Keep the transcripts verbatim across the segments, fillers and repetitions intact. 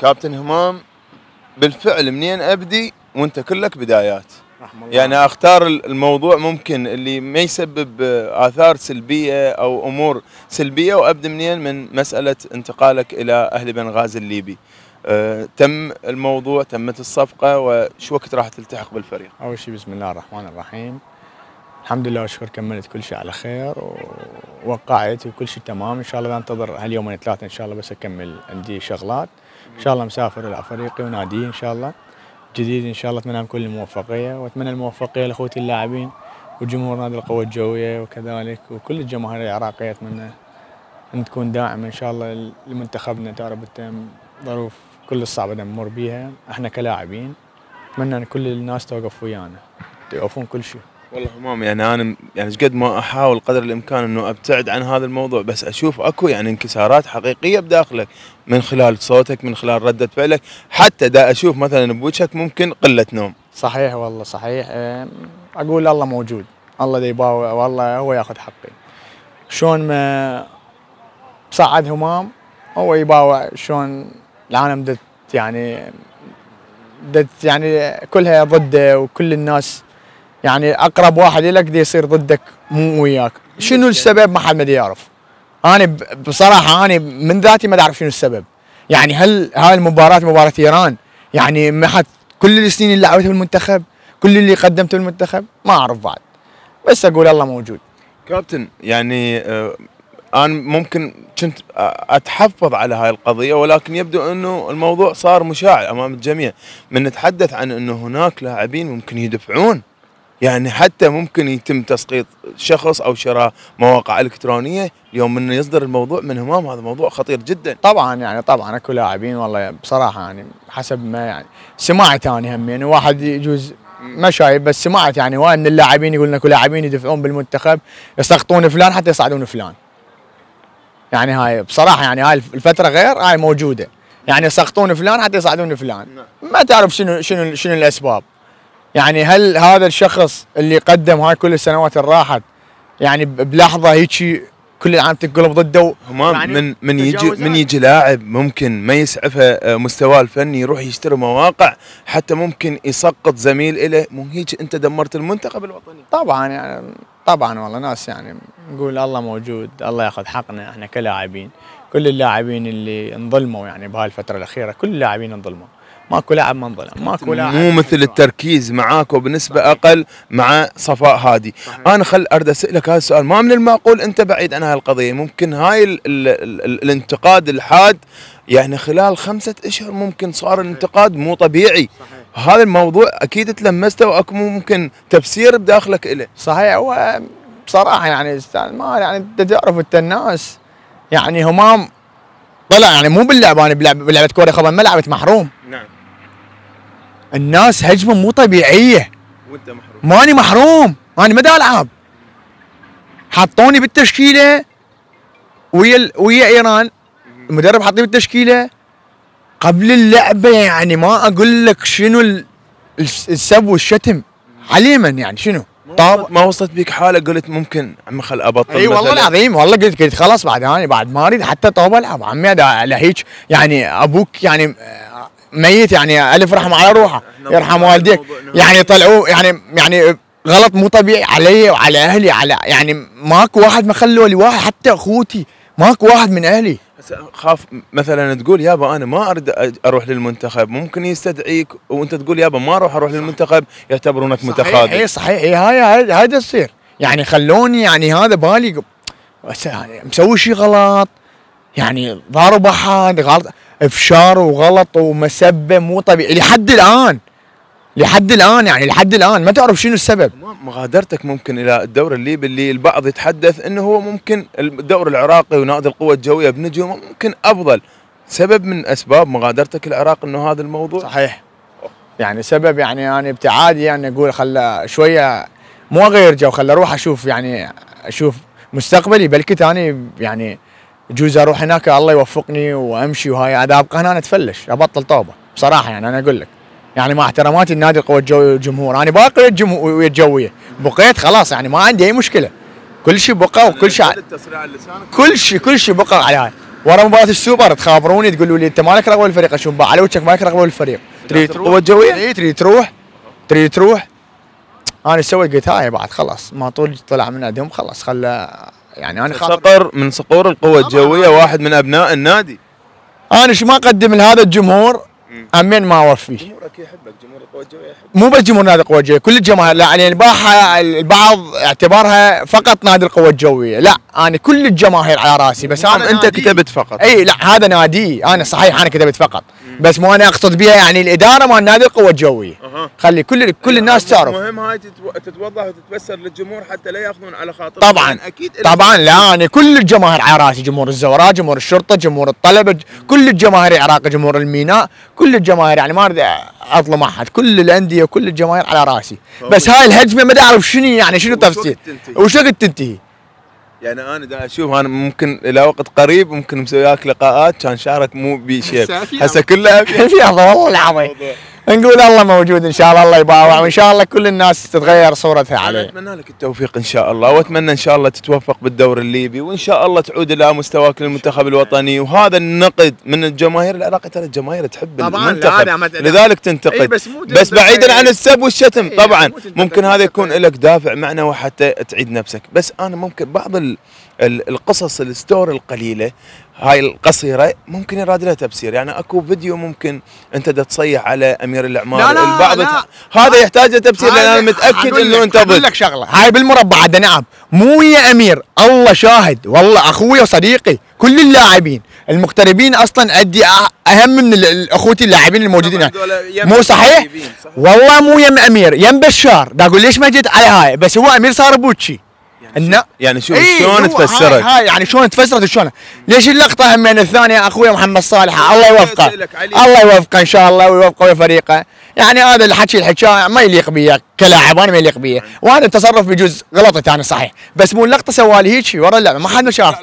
كابتن همام بالفعل منين ابدي وانت كلك بدايات. يعني اختار الموضوع ممكن اللي ما يسبب اثار سلبيه او امور سلبيه، وابدا منين من مساله انتقالك الى اهل بنغاز الليبي. أه تم الموضوع، تمت الصفقه، وشو وقت راح تلتحق بالفريق؟ اول شيء بسم الله الرحمن الرحيم، الحمد لله والشكر، كملت كل شيء على خير ووقعت وكل شيء تمام. ان شاء الله بنتظر هاليومين ثلاثه ان شاء الله بس اكمل عندي شغلات، ان شاء الله مسافر الى افريقيا وناديه ان شاء الله جديد. ان شاء الله اتمنى لهم كل الموفقيه، واتمنى الموفقيه لاخوتي اللاعبين وجمهور نادي القوى الجويه وكذلك وكل الجماهير العراقيه، اتمنى ان تكون داعمه ان شاء الله لمنتخبنا. تعرف ظروف كل الصعبه نمر بيها احنا كلاعبين، اتمنى ان كل الناس توقف ويانا، يوقفون كل شيء. والله همام يعني انا يعني قد ما احاول قدر الامكان انه ابتعد عن هذا الموضوع، بس اشوف اكو يعني انكسارات حقيقيه بداخلك من خلال صوتك، من خلال رده فعلك، حتى دا اشوف مثلا بوجهك ممكن قله نوم. صحيح والله صحيح، اقول الله موجود، الله دا يباوع والله هو ياخذ حقي. شلون ما صعد همام هو يباوع، شلون العالم دت يعني دت يعني كلها ضده، وكل الناس يعني اقرب واحد لك دي يصير ضدك مو وياك، شنو السبب ما حد ما يعرف. انا بصراحه انا من ذاتي ما اعرف شنو السبب، يعني هل هاي المباراه مباراه ايران يعني ما حد كل السنين اللي لعبتها بالمنتخب، كل اللي قدمته بالمنتخب، ما اعرف بعد، بس اقول الله موجود. كابتن يعني آه انا ممكن كنت اتحفظ على هاي القضيه، ولكن يبدو انه الموضوع صار مشاع امام الجميع، من نتحدث عن انه هناك لاعبين ممكن يدفعون، يعني حتى ممكن يتم تسقيط شخص او شراء مواقع الكترونيه. يوم انه يصدر الموضوع من همام هذا موضوع خطير جدا. طبعا يعني طبعا اكو لاعبين والله بصراحه يعني حسب ما يعني سمعت انا هم يعني واحد يجوز ما شايف، بس سمعت يعني هواي من اللاعبين يقولون اكو لاعبين يدفعون بالمنتخب يسقطون فلان حتى يصعدون فلان. يعني هاي بصراحه يعني هاي الفتره غير هاي موجوده، يعني يسقطون فلان حتى يصعدون فلان، ما تعرف شنو شنو شنو الاسباب. يعني هل هذا الشخص اللي قدم هاي كل السنوات اللي راحت يعني بلحظه هيك كل العالم تنقلب ضده؟ همام يعني من من يجي من يجي لاعب ممكن ما يسعفه مستواه الفني يروح يشتري مواقع حتى ممكن يسقط زميل اله، مو هيك انت دمرت المنتخب الوطني. طبعا يعني طبعا والله ناس يعني نقول الله موجود، الله ياخذ حقنا احنا كلاعبين، كل اللاعبين اللي انظلموا يعني بهاي الفتره الاخيره، كل اللاعبين انظلموا، ماكو لاعب ما انظلم، ماكو لاعب مو مثل التركيز معاك وبنسبه صحيح. اقل مع صفاء هادي، صحيح. انا خل ارد اسالك هذا السؤال، ما من المعقول انت بعيد عن هاي القضيه، ممكن هاي ال ال ال الانتقاد الحاد يعني خلال خمسه اشهر ممكن صار الانتقاد مو طبيعي، صحيح. هذا الموضوع اكيد تلمسته واكو ممكن تفسير بداخلك له. صحيح، هو بصراحه يعني ما يعني انت تعرف انت الناس يعني همام طلع يعني مو باللعب، انا بلعبه كوره خبر ما لعبت محروم. نعم الناس هجمه مو طبيعيه وانت محروم. ماني محروم، انا ما دا العب، حطوني بالتشكيله ويا ويا ايران، المدرب حطني بالتشكيله قبل اللعبه، يعني ما اقول لك شنو السب والشتم علي من يعني شنو. طب ما وصلت بيك حاله قلت ممكن عمي خل ابطل؟ اي والله العظيم والله قلت قلت خلاص بعد انا يعني بعد ما اريد حتى طوب العب عمي لهيك يعني ابوك يعني ميت يعني الف رحمه على روحه يرحم والديك، يعني طلعوه يعني يعني غلط مو طبيعي علي وعلى اهلي، على يعني ماكو واحد ما خلوا لي واحد حتى اخوتي، ماكو واحد من اهلي. خاف مثلا تقول يابا انا ما اريد اروح للمنتخب، ممكن يستدعيك وانت تقول يابا ما اروح اروح للمنتخب يعتبرونك متخاذل. اي صحيح، اي هاي هاي تصير يعني خلوني يعني هذا بالي يعني مسوي شيء غلط، يعني ضارب احد غلط، افشار وغلط ومسبه مو طبيعي لحد الان، لحد الان يعني لحد الان ما تعرف شنو السبب. مغادرتك ممكن الى الدوري الليبي اللي البعض يتحدث انه هو ممكن الدوري العراقي ونادي القوى الجويه بنجمه ممكن افضل، سبب من اسباب مغادرتك العراق انه هذا الموضوع؟ صحيح يعني سبب يعني انا يعني ابتعادي يعني اقول خل شويه مو اغير جو، خل اروح اشوف يعني اشوف مستقبلي، بلكي ثاني يعني يجوز اروح هناك الله يوفقني وامشي، وهاي عذاب هنا انا اتفلش ابطل طوبه بصراحه. يعني انا اقول لك يعني مع احتراماتي النادي القوى الجوية والجمهور، انا يعني باقي ويا الجوية، بقيت خلاص يعني ما عندي اي مشكله، كل شيء بقى وكل شيء كل شيء كل شيء بقى على هاي، ورا مباراه السوبر تخابروني تقولوا لي انت مالك رغبه بالفريق، اشوف على وجهك مالك رغبه بالفريق، تريد القوه الجويه؟ اي تريد تروح؟ تريد تروح؟ انا سويت قلت هاي بعد خلاص، ما طول طلع من ناديهم خلاص خلى يعني انا صقر من صقور القوه الجويه، واحد من ابناء النادي. انا شو ما اقدم لهذا الجمهور امين ما اوفيه. جمهورك يحبك، جمهور القوى الجويه يحبك، مو بس جمهور نادي القوى الجويه، كل الجماهير يعني الباحه البعض اعتبارها فقط نادي القوى الجويه، لا انا كل الجماهير على راسي، بس انا انت كتبت فقط. اي لا هذا نادي، انا صحيح انا كتبت فقط، بس مو انا اقصد بها يعني الاداره مال نادي القوى الجويه. أه. خلي كل كل الناس تعرف. المهم هاي تتوضح وتتبسر للجمهور حتى لا ياخذون على خاطرهم. طبعا اكيد طبعا لا انا كل الجماهير على راسي، جمهور الزوراء، جمهور الشرطه، جمهور الطلبه، كل الجماهير العراقيه، جمهور الميناء، كل الجماهير يعني ما اريد اظلم احد، كل الانديه وكل الجماهير على راسي، بس هاي الهجمه ما اعرف شنو يعني شنو تفسير وش وقت تنتهي. يعني انا دا اشوف انا ممكن الى وقت قريب ممكن مسوياك لقاءات كان شعرك مو بشيب، هسه كلها ابيض والله العظيم. نقول الله موجود ان شاء الله، الله يبارك، وان شاء الله كل الناس تتغير صورتها عليه. اتمنى لك التوفيق ان شاء الله، واتمنى ان شاء الله تتوفق بالدوري الليبي، وان شاء الله تعود الى مستواك للمنتخب الوطني، وهذا النقد من الجماهير العراقيه، ترى الجماهير تحب المنتخب لذلك تنتقد، بس, بس بعيدا عن السب والشتم. طبعا ممكن هذا يكون لك دافع معنوي حتى تعيد نفسك، بس انا ممكن بعض ال ال القصص الستوري القليله هاي القصيره ممكن يراد لها تفسير، يعني اكو فيديو ممكن انت دا تصيح على امير الاعمار، لا لا البعض لا هذا يحتاج تفسير، لان انا متاكد انه انت ضد. اقول لك شغله هاي بالمربع دا نعم مو يا امير، الله شاهد والله اخوي وصديقي كل اللاعبين المغتربين اصلا ادي اهم من اخوتي اللاعبين الموجودين هنا، مو صحيح؟ صحيح والله مو يم امير، يم بشار دا اقول ليش ما جيت على هاي، بس هو امير صار بوتشي يعني، يعني شوف ايه شلون تفسرت هاي، يعني شلون تفسرت وشلون ليش اللقطه همين الثانيه اخويا محمد صالح الله يوفقه الله يوفقه ان شاء الله ويوفقه وفريقه، يعني هذا الحكي الحكايه ما يليق بيا كلاعب، انا ما يليق بيا، وانا التصرف بجوز غلطت انا صحيح، بس مو اللقطه سوالي هيك ورا اللعبه ما حد شاف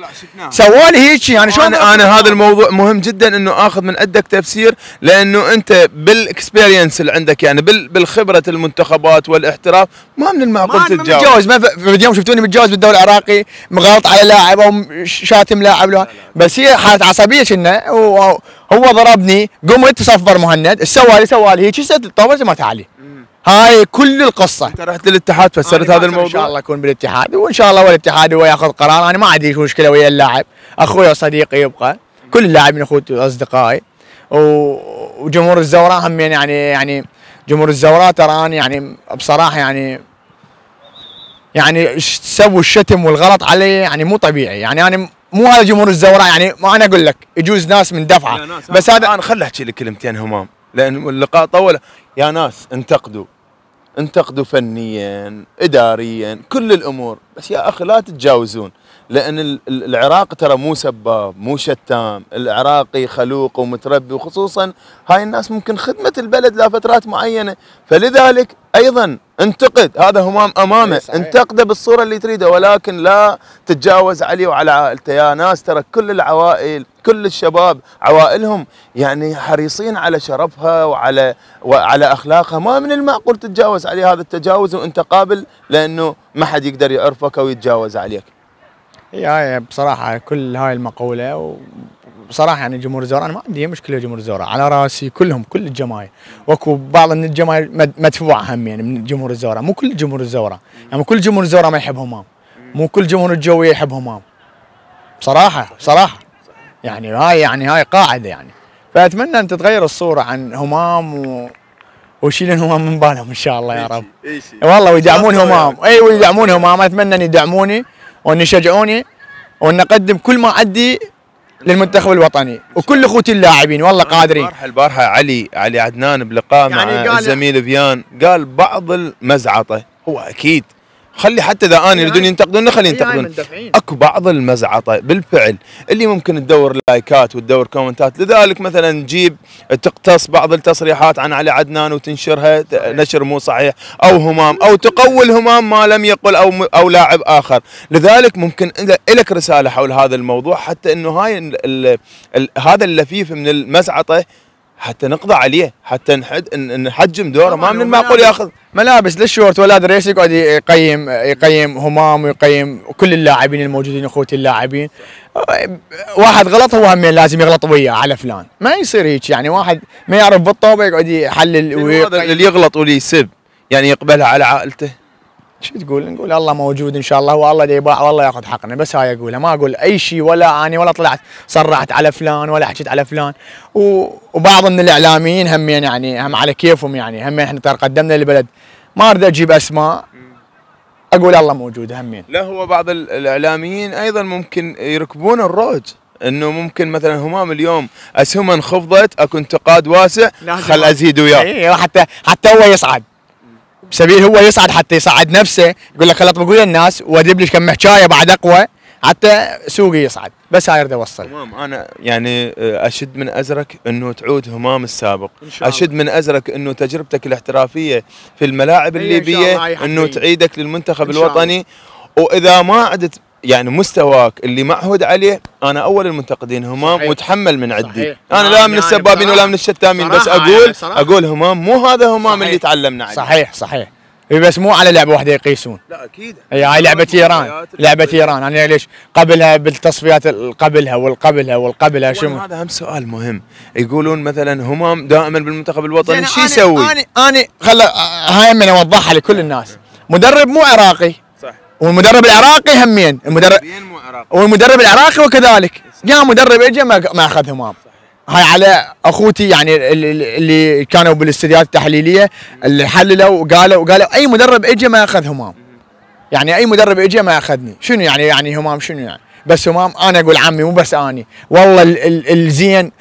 سوالي هيك، يعني شلون انا, أنا هذا الموضوع مهم جدا انه اخذ من عندك تفسير، لانه انت بالاكسبيرينس اللي عندك يعني بالخبره المنتخبات والاحتراف ما من المعقول تتجاوز. ما اليوم شفتوني متجاوز بالدوري العراقي مغالط على لاعب او شاتم لاعب له، بس هي حاله عصبيه كنا هو ضربني، قمت صفر مهند سوالي سوالي هيك سد الطاوله ما تعالي. هاي كل القصه. انت رحت للاتحاد فسرت هذا الموضوع؟ ان شاء الله اكون بالاتحاد، وان شاء الله والاتحاد هو ياخذ قرار، انا ما عندي مشكله ويا اللاعب، اخوي وصديقي يبقى، كل اللاعبين اخوتي واصدقائي، وجمهور الزوراء هم يعني يعني جمهور الزوراء ترى انا يعني بصراحه يعني يعني سووا الشتم والغلط علي يعني مو طبيعي، يعني انا مو هذا جمهور الزوراء، يعني ما انا اقول لك يجوز ناس من دفعه ناس. بس هذا انا خلي احكي لك كلمتين همام، لان اللقاء طول. يا ناس انتقدوا انتقدوا فنيا اداريا كل الامور، بس يا اخي لا تتجاوزون، لان العراق ترى مو سباب مو شتام، العراقي خلوق ومتربي، وخصوصا هاي الناس ممكن خدمت البلد لفترات معينه، فلذلك ايضا انتقد، هذا همام امامه انتقده بالصوره اللي تريده، ولكن لا تتجاوز عليه وعلى عائلته. يا ناس ترى كل العوائل كل الشباب عوائلهم يعني حريصين على شرفها وعلى وعلى اخلاقها، ما من المعقول تتجاوز عليه هذا التجاوز وانت قابل، لانه ما حد يقدر يعرفك او يتجاوز عليك. هاي بصراحه كل هاي المقوله، وبصراحه يعني جمهور الزوراء انا ما عندي مشكله، جمهور الزوراء على راسي كلهم كل الجماهير، واكو بعض من الجماهير مدفوعه هم يعني من جمهور الزوراء، مو كل جمهور الزوراء، يعني كل جمهور الزوراء ما يحب همام، مو كل جمهور الجويه يحب همام بصراحه بصراحه، يعني هاي يعني هاي قاعده يعني، فاتمنى ان تتغير الصوره عن همام و وشيل همام من بالهم ان شاء الله يا رب. اي شيء والله، ويدعمون همام، اي ويدعمون همام، اتمنى ان يدعموني وان يشجعوني وان اقدم كل ما عندي للمنتخب الوطني وكل اخوتي اللاعبين والله قادرين. البارحه البارحه علي علي عدنان بلقاء يعني مع الزميل بيان قال بعض المزعطه، هو اكيد خلي حتى اذا انا يريدون ينتقدون خلي ينتقدون، اكو بعض المزعطه بالفعل اللي ممكن تدور لايكات وتدور كومنتات، لذلك مثلا تجيب تقتص بعض التصريحات عن علي عدنان وتنشرها نشر مو صحيح، او همام او تقوي الهمام ما لم يقل او او لاعب اخر، لذلك ممكن لك رساله حول هذا الموضوع، حتى انه هاي ال ال ال هذا اللفيف من المزعطه حتى نقضى عليه، حتى نحد نحجم دوره. ما من المعقول ياخذ ملابس للشورت ولا دريس يقعد يقيم يقيم همام ويقيم كل اللاعبين الموجودين اخوتي اللاعبين. واحد غلط هو هم لازم يغلط وياه على فلان، ما يصير هيك يعني واحد ما يعرف بالطوبه يقعد يحلل ويقيم. اللي يغلط واللي يسب يعني يقبلها على عائلته. شو تقول؟ نقول الله موجود ان شاء الله والله يباع والله ياخذ حقنا، بس هاي اقولها، ما اقول اي شيء ولا اني ولا طلعت صرعت على فلان ولا حكيت على فلان. وبعض من الاعلاميين هم يعني هم على كيفهم، يعني هم احنا ترى قدمنا للبلد، ما اريد اجيب اسماء، اقول الله موجود همين. لا هو بعض الاعلاميين ايضا ممكن يركبون الروج انه ممكن مثلا همام اليوم اسهمه انخفضت اكو انتقاد واسع خل ازيد وياه. اي حتى حتى هو يصعد بسبيل هو يصعد حتى يصعد نفسه، يقول لك خلط بقول الناس وادب لك كم حكايه بعد اقوى حتى سوقي يصعد. بس هاي اريد اوصل. همام انا يعني اشد من ازرك انه تعود همام السابق، اشد من ازرك انه تجربتك الاحترافيه في الملاعب الليبيه انه تعيدك للمنتخب الوطني. واذا ما عدت يعني مستواك اللي معهود عليه، انا اول المنتقدين همام وتحمل من عندي. صحيح. انا لا من السبابين ولا من الشتامين، بس اقول يعني اقول همام مو هذا همام صحيح. اللي تعلمنا عليه. صحيح صحيح، بس مو على لعبه واحده يقيسون. لا اكيد هي هاي لعبه ايران، لعبه ايران. انا ليش قبلها بالتصفيات قبلها والقبلها والقبلها شنو؟ هذا هم سؤال مهم. يقولون مثلا همام دائما بالمنتخب الوطني شو يسوي؟ انا انا خل هاي من اوضحها لكل الناس. مدرب مو عراقي، والمدرب العراقي همين المدرب والمدرب العراقي وكذلك يا مدرب اجى ما اخذ همام. هاي على اخوتي يعني اللي كانوا بالاستديوهات التحليليه اللي حللوا وقالوا وقالوا اي مدرب اجى ما اخذ همام. يعني اي مدرب اجى ما اخذني، شنو يعني يعني همام شنو يعني؟ بس همام انا اقول عمي مو بس اني، والله الزين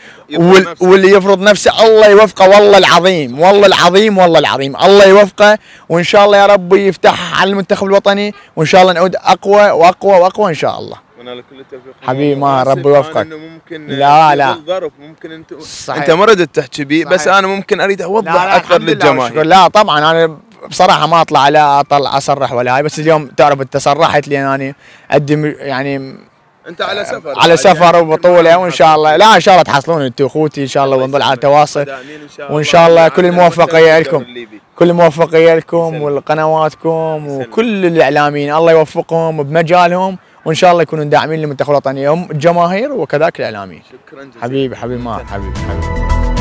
واللي يفرض نفسه الله يوفقه والله العظيم والله العظيم والله العظيم الله يوفقه، وان شاء الله يا ربي يفتح على المنتخب الوطني، وان شاء الله نعود اقوى واقوى واقوى ان شاء الله. ونال كل التوفيق حبيبي، ما ربي يوفقك. لا لا ظرف ممكن انت صحيح. انت ما ردت تحكي بيه، بس انا ممكن اريد اوضح اكثر للجماهير. لا طبعا انا بصراحه ما اطلع لا اطلع اصرح ولا هاي، بس اليوم تعرف انت صرحت لي اني اقدم يعني انت على سفر على سفر وبطوله، وان شاء الله لا ان شاء الله تحصلون انتم اخوتي ان شاء الله، ونظل على تواصل وان شاء الله. كل الموفقيه لكم، كل الموفقيه لكم والقنواتكم وكل الاعلاميين الله يوفقهم بمجالهم، وان شاء الله يكونوا داعمين للمنتخب الوطني هم الجماهير وكذلك الاعلاميين. شكرا جزيلا حبيبي حبيبي ما حبيبي حبيبي.